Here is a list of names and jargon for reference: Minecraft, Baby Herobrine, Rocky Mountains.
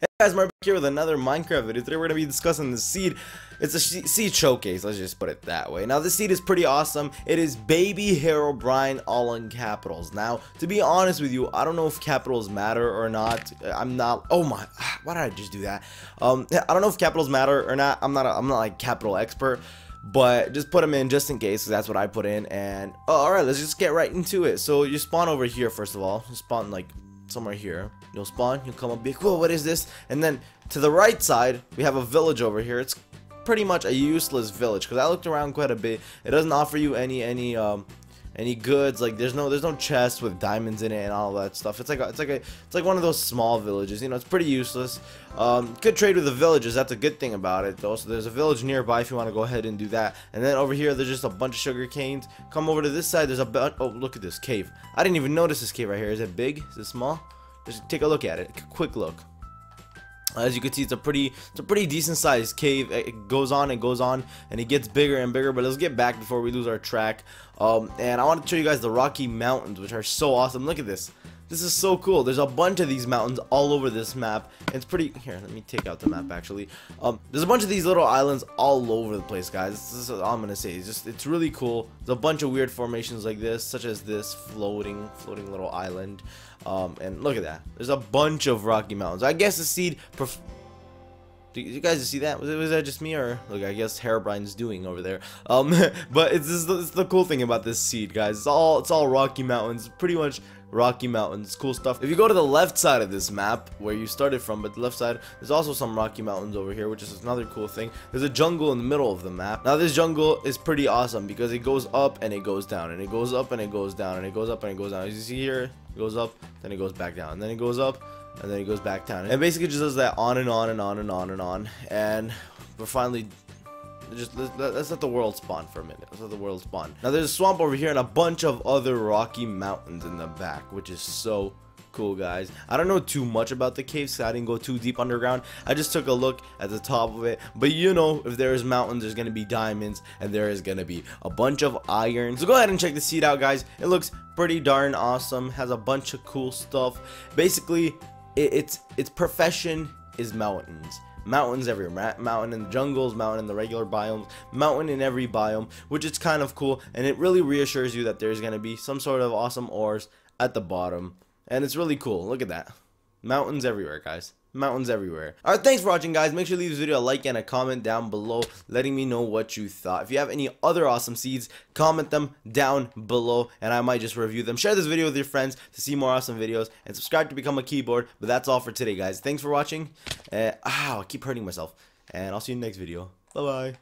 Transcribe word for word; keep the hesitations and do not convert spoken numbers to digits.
Hey guys, Mark here with another Minecraft video. Today we're going to be discussing the seed. It's a seed showcase, let's just put it that way. Now this seed is pretty awesome. It is Baby Herobrine, all in capitals. Now, to be honest with you, I don't know if capitals matter or not. I'm not, oh my, why did I just do that? Um, I don't know if capitals matter or not. I'm not, a, I'm not like capital expert. But just put them in just in case, because that's what I put in. And, oh, alright, let's just get right into it. So you spawn over here first of all. You spawn like somewhere here. You'll spawn, you'll come up, be like, whoa, what is this? And then to the right side, we have a village over here. It's pretty much a useless village because I looked around quite a bit. It doesn't offer you any any um any goods. Like there's no there's no chest with diamonds in it and all that stuff. It's like a, it's like a it's like one of those small villages. You know, it's pretty useless. Um, could trade with the villages. That's a good thing about it though. So there's a village nearby if you want to go ahead and do that. And then over here there's just a bunch of sugar canes. Come over to this side. There's a oh look at this cave. I didn't even notice this cave right here. Is it big? Is it small? Just take a look at it. Quick look. As you can see, it's a pretty, it's a pretty decent sized cave. It goes on and goes on, and it gets bigger and bigger. But let's get back before we lose our track. Um, and I want to show you guys the Rocky Mountains, which are so awesome. Look at this. This is so cool. There's a bunch of these mountains all over this map. It's pretty. Here, let me take out the map actually. Um, there's a bunch of these little islands all over the place, guys. This is all I'm gonna say. It's just, it's really cool. There's a bunch of weird formations like this, such as this floating, floating little island. Um, and look at that. There's a bunch of Rocky Mountains. I guess the seed. Pref Do you guys see that? Was, it, was that just me or look? I guess Herobrine's doing over there. Um, but it's, it's, the, it's the cool thing about this seed, guys. It's all it's all Rocky Mountains, pretty much. Rocky Mountains, cool stuff. If you go to the left side of this map where you started from, but the left side, there's also some Rocky Mountains over here, which is another cool thing. There's a jungle in the middle of the map. Now this jungle is pretty awesome because it goes up and it goes down and it goes up and it goes down and it goes up and it goes down. As you see here, it goes up, then it goes back down, and then it goes up, and then it goes back down. And basically just does that on and on and on and on and on. And we're finally just let's let the world spawn for a minute. Let's let the world spawn. Now there's a swamp over here and a bunch of other Rocky Mountains in the back, which is so cool, guys. I don't know too much about the caves, so I didn't go too deep underground. I just took a look at the top of it. But you know, if there is mountains, there's gonna be diamonds, and there is gonna be a bunch of iron. So go ahead and check the seed out, guys. It looks pretty darn awesome. Has a bunch of cool stuff. Basically, it, it's its profession is mountains. Mountains everywhere, mountain in the jungles, mountain in the regular biomes, mountain in every biome, which is kind of cool, and it really reassures you that there's going to be some sort of awesome ores at the bottom, and it's really cool. Look at that. Mountains everywhere, guys. Mountains everywhere. Alright, thanks for watching, guys. Make sure to leave this video a like and a comment down below letting me know what you thought. If you have any other awesome seeds, comment them down below and I might just review them. Share this video with your friends to see more awesome videos and subscribe to become a keyboard. But that's all for today, guys. Thanks for watching. Uh, ow, I keep hurting myself. And I'll see you in the next video. Bye-bye.